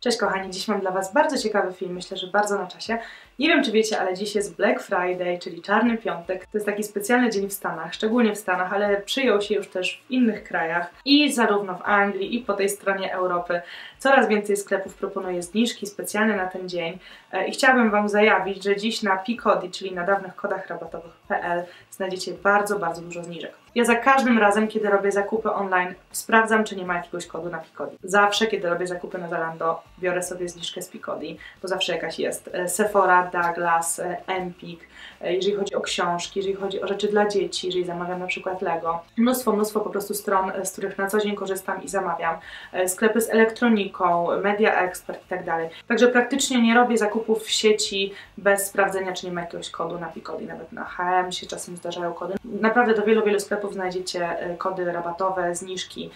Cześć kochani, dziś mam dla Was bardzo ciekawy film, myślę, że bardzo na czasie. Nie wiem, czy wiecie, ale dziś jest Black Friday, czyli Czarny Piątek. To jest taki specjalny dzień w Stanach, szczególnie w Stanach, ale przyjął się już też w innych krajach i zarówno w Anglii, i po tej stronie Europy. Coraz więcej sklepów proponuje zniżki specjalne na ten dzień i chciałabym Wam zajawić, że dziś na Picodi, czyli na dawnych kodach rabatowych.pl znajdziecie bardzo, bardzo dużo zniżek. Ja za każdym razem, kiedy robię zakupy online, sprawdzam, czy nie ma jakiegoś kodu na Picodi. Zawsze, kiedy robię zakupy na Zalando, biorę sobie zniżkę z Picodi, bo zawsze jakaś jest. Sephora, Douglas, Empik, jeżeli chodzi o książki, jeżeli chodzi o rzeczy dla dzieci, jeżeli zamawiam na przykład Lego. Mnóstwo po prostu stron, z których na co dzień korzystam i zamawiam. Sklepy z elektroniką, Media Expert i tak dalej. Także praktycznie nie robię zakupów w sieci bez sprawdzenia, czy nie ma jakiegoś kodu na Picodi. Nawet na H&M się czasem zdarzają kody. Naprawdę do wielu sklepów znajdziecie kody rabatowe, zniżki,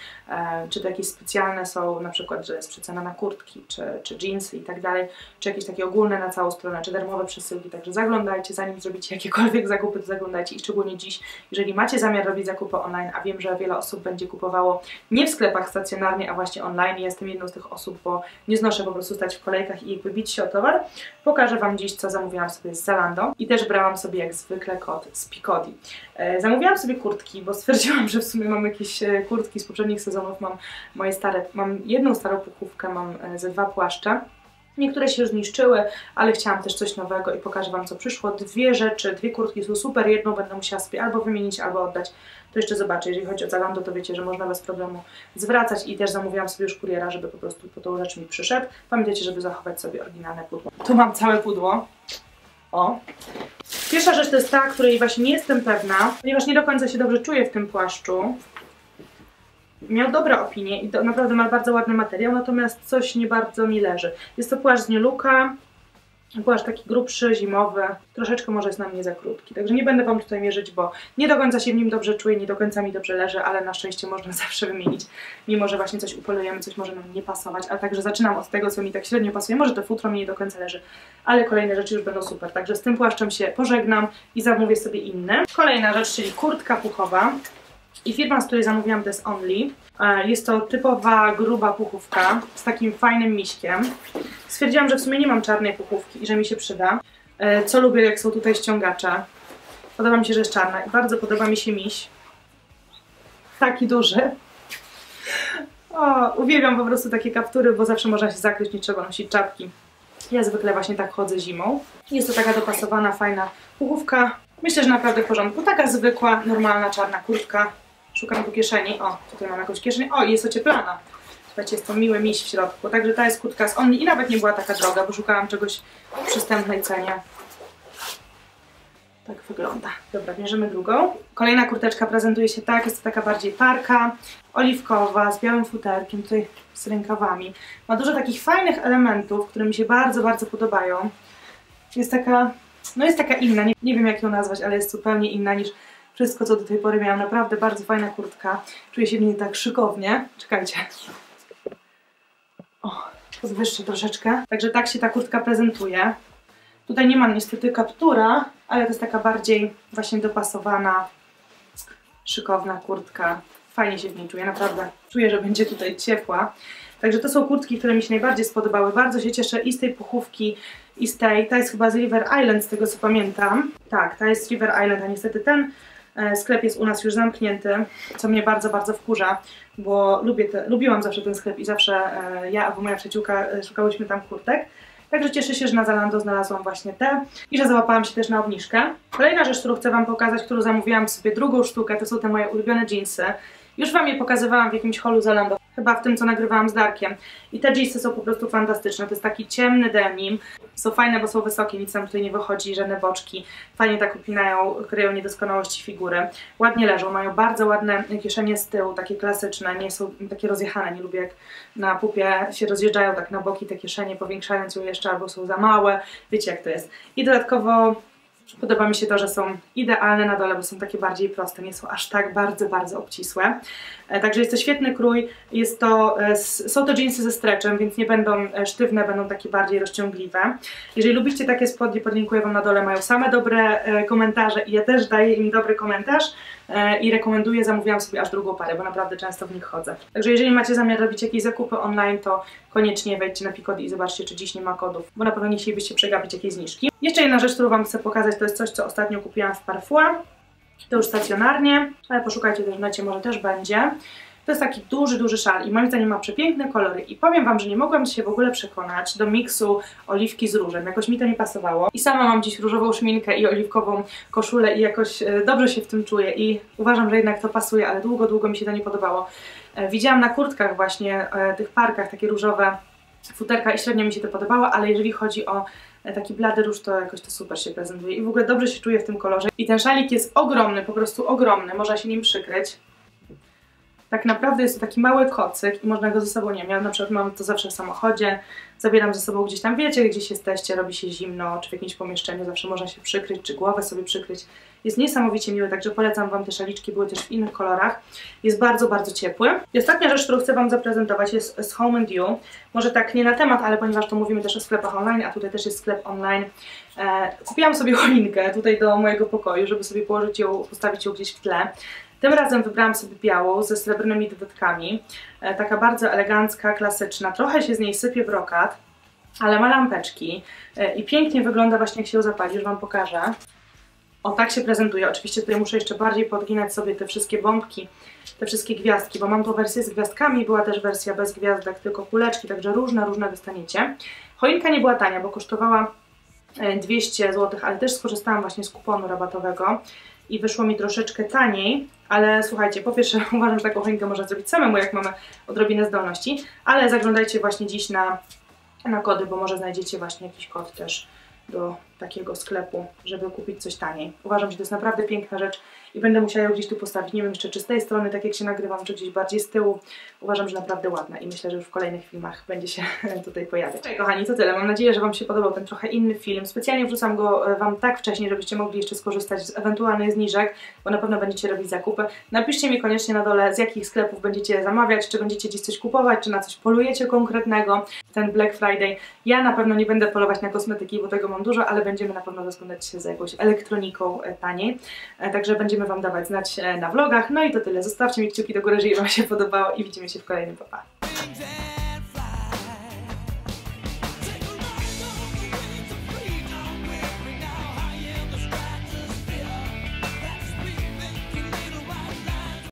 czy to jakieś specjalne są, na przykład, że jest przecena na kurtki, czy jeansy i tak dalej, czy jakieś takie ogólne na całą stronę, czy darmowe przesyłki, także zaglądajcie, zanim zrobicie jakiekolwiek zakupy, to zaglądajcie i szczególnie dziś, jeżeli macie zamiar robić zakupy online, a wiem, że wiele osób będzie kupowało nie w sklepach stacjonarnie, a właśnie online, ja jestem jedną z tych osób, bo nie znoszę po prostu stać w kolejkach i jakby bić się o towar, pokażę Wam dziś, co zamówiłam sobie z Zalando i też brałam sobie jak zwykle kod z Picodi. Zamówiłam sobie kurtki, bo stwierdziłam, że w sumie mam jakieś kurtki z poprzednich sezonów, mam moje stare, mam jedną starą pukówkę, mam ze dwa płaszcze. Niektóre się już zniszczyły, ale chciałam też coś nowego i pokażę Wam, co przyszło. Dwie rzeczy, dwie kurtki są super, jedną będę musiała sobie albo wymienić, albo oddać. To jeszcze zobaczę, jeżeli chodzi o Zalando, to wiecie, że można bez problemu zwracać i też zamówiłam sobie już kuriera, żeby po prostu po tą rzecz mi przyszedł. Pamiętajcie, żeby zachować sobie oryginalne pudło. Tu mam całe pudło. O! Pierwsza rzecz to jest ta, której właśnie nie jestem pewna, ponieważ nie do końca się dobrze czuję w tym płaszczu. Miał dobre opinie i naprawdę ma bardzo ładny materiał, natomiast coś nie bardzo mi leży. Jest to płaszcz z New Looka, płaszcz taki grubszy, zimowy, troszeczkę może jest na mnie za krótki, także nie będę Wam tutaj mierzyć, bo nie do końca się w nim dobrze czuję, nie do końca mi dobrze leży, ale na szczęście można zawsze wymienić, mimo że właśnie coś upolujemy, coś może nam nie pasować, a także zaczynam od tego, co mi tak średnio pasuje, może to futro mi nie do końca leży, ale kolejne rzeczy już będą super, także z tym płaszczem się pożegnam i zamówię sobie inne. Kolejna rzecz, czyli kurtka puchowa i firma, z której zamówiłam Des Only. Jest to typowa gruba puchówka z takim fajnym miśkiem. Stwierdziłam, że w sumie nie mam czarnej puchówki i że mi się przyda. Co lubię, jak są tutaj ściągacze. Podoba mi się, że jest czarna i bardzo podoba mi się miś. Taki duży. O, uwielbiam po prostu takie kaptury, bo zawsze można się zakryć, nie trzeba nosić czapki. Ja zwykle właśnie tak chodzę zimą. Jest to taka dopasowana, fajna puchówka. Myślę, że naprawdę w porządku. Taka zwykła, normalna czarna kurtka. Szukam tu kieszeni. O, tutaj mam jakąś kieszeń. O, jest ocieplana. Słuchajcie, jest to miły miś w środku. Także ta jest kurtka z Onni i nawet nie była taka droga, bo szukałam czegoś w przystępnej cenie. Tak wygląda. Dobra, bierzemy drugą. Kolejna kurteczka prezentuje się tak. Jest to taka bardziej parka, oliwkowa, z białym futerkiem, tutaj z rękawami. Ma dużo takich fajnych elementów, które mi się bardzo, bardzo podobają. Jest taka... No jest taka inna, nie wiem jak ją nazwać, ale jest zupełnie inna niż wszystko, co do tej pory miałam. Naprawdę bardzo fajna kurtka. Czuję się w niej tak szykownie. Czekajcie. O, podwyższę troszeczkę. Także tak się ta kurtka prezentuje. Tutaj nie mam niestety kaptura, ale to jest taka bardziej właśnie dopasowana, szykowna kurtka. Fajnie się w niej czuję, naprawdę. Czuję, że będzie tutaj ciepła. Także to są kurtki, które mi się najbardziej spodobały. Bardzo się cieszę i z tej puchówki, i z tej. Ta jest chyba z River Island, z tego co pamiętam. Tak, ta jest z River Island, a niestety ten sklep jest u nas już zamknięty, co mnie bardzo, bardzo wkurza, bo lubiłam zawsze ten sklep i zawsze ja albo moja przyjaciółka szukałyśmy tam kurtek. Także cieszę się, że na Zalando znalazłam właśnie te i że załapałam się też na obniżkę. Kolejna rzecz, którą chcę Wam pokazać, którą zamówiłam sobie drugą sztukę, to są te moje ulubione jeansy. Już Wam je pokazywałam w jakimś holu Zalando, chyba w tym, co nagrywałam z Darkiem. I te jeansy są po prostu fantastyczne. To jest taki ciemny denim. Są fajne, bo są wysokie, nic nam tutaj nie wychodzi, żadne boczki. Fajnie tak upinają, kryją niedoskonałości figury. Ładnie leżą, mają bardzo ładne kieszenie z tyłu, takie klasyczne, nie są takie rozjechane. Nie lubię, jak na pupie się rozjeżdżają tak na boki te kieszenie, powiększając ją jeszcze, albo są za małe. Wiecie, jak to jest. I dodatkowo... Podoba mi się to, że są idealne na dole, bo są takie bardziej proste, nie są aż tak bardzo, bardzo obcisłe. Także jest to świetny krój, są to jeansy ze stretchem, więc nie będą sztywne, będą takie bardziej rozciągliwe. Jeżeli lubicie takie spodnie, podlinkuję Wam na dole, mają same dobre komentarze i ja też daję im dobry komentarz. i rekomenduję, zamówiłam sobie aż drugą parę, bo naprawdę często w nich chodzę. Także jeżeli macie zamiar robić jakieś zakupy online, to koniecznie wejdźcie na Picodi i zobaczcie, czy dziś nie ma kodów, bo na pewno nie chcielibyście przegapić jakiejś zniżki. Jeszcze jedna rzecz, którą Wam chcę pokazać, to jest coś, co ostatnio kupiłam w Parfum. To już stacjonarnie, ale poszukajcie też w necie, może też będzie. To jest taki duży szal i moim zdaniem ma przepiękne kolory i powiem Wam, że nie mogłam się w ogóle przekonać do miksu oliwki z różem, jakoś mi to nie pasowało i sama mam dziś różową szminkę i oliwkową koszulę i jakoś dobrze się w tym czuję i uważam, że jednak to pasuje, ale długo mi się to nie podobało. Widziałam na kurtkach właśnie, tych parkach, takie różowe futerka i średnio mi się to podobało, ale jeżeli chodzi o taki blady róż, to jakoś to super się prezentuje i w ogóle dobrze się czuję w tym kolorze i ten szalik jest ogromny, po prostu ogromny, można się nim przykryć. Tak naprawdę jest to taki mały kocyk i można go ze sobą, nie wiem, ja na przykład mam to zawsze w samochodzie, zabieram ze sobą gdzieś tam, wiecie, gdzieś jesteście, robi się zimno, czy w jakimś pomieszczeniu zawsze można się przykryć, czy głowę sobie przykryć. Jest niesamowicie miły, także polecam Wam te szaliczki, były też w innych kolorach. Jest bardzo ciepły. I ostatnia rzecz, którą chcę Wam zaprezentować, jest z Home and You. Może tak nie na temat, ale ponieważ to mówimy też o sklepach online, a tutaj też jest sklep online. Kupiłam sobie choinkę tutaj do mojego pokoju, żeby sobie położyć ją, postawić ją gdzieś w tle. Tym razem wybrałam sobie białą ze srebrnymi dodatkami, taka bardzo elegancka, klasyczna, trochę się z niej sypie brokat, ale ma lampeczki i pięknie wygląda właśnie, jak się ją zapali, już Wam pokażę. O, tak się prezentuje. Oczywiście tutaj muszę jeszcze bardziej podginać sobie te wszystkie bombki, te wszystkie gwiazdki, bo mam tą wersję z gwiazdkami, była też wersja bez gwiazdek, tylko kuleczki, także różne dostaniecie. Choinka nie była tania, bo kosztowała 200 zł, ale też skorzystałam właśnie z kuponu rabatowego i wyszło mi troszeczkę taniej, ale słuchajcie, po pierwsze uważam, że taką choinkę można zrobić samemu, jak mamy odrobinę zdolności, ale zaglądajcie właśnie dziś na kody, bo może znajdziecie właśnie jakiś kod też do takiego sklepu, żeby kupić coś taniej. Uważam, że to jest naprawdę piękna rzecz i będę musiała ją gdzieś tu postawić, nie wiem jeszcze czy z tej strony, tak jak się nagrywam, czy gdzieś bardziej z tyłu. Uważam, że naprawdę ładna i myślę, że już w kolejnych filmach będzie się tutaj pojawiać. Cześć kochani, to tyle. Mam nadzieję, że Wam się podobał ten trochę inny film. Specjalnie wrzucam go Wam tak wcześnie, żebyście mogli jeszcze skorzystać z ewentualnych zniżek, bo na pewno będziecie robić zakupy. Napiszcie mi koniecznie na dole, z jakich sklepów będziecie zamawiać, czy będziecie gdzieś coś kupować, czy na coś polujecie konkretnego. Ten Black Friday. Ja na pewno nie będę polować na kosmetyki, bo tego mam dużo, ale będziemy na pewno rozglądać się za jakąś elektroniką taniej, także będziemy Wam dawać znać na vlogach. No i to tyle, zostawcie mi kciuki do góry, jeżeli Wam się podobało i widzimy się w kolejnym, pa pa!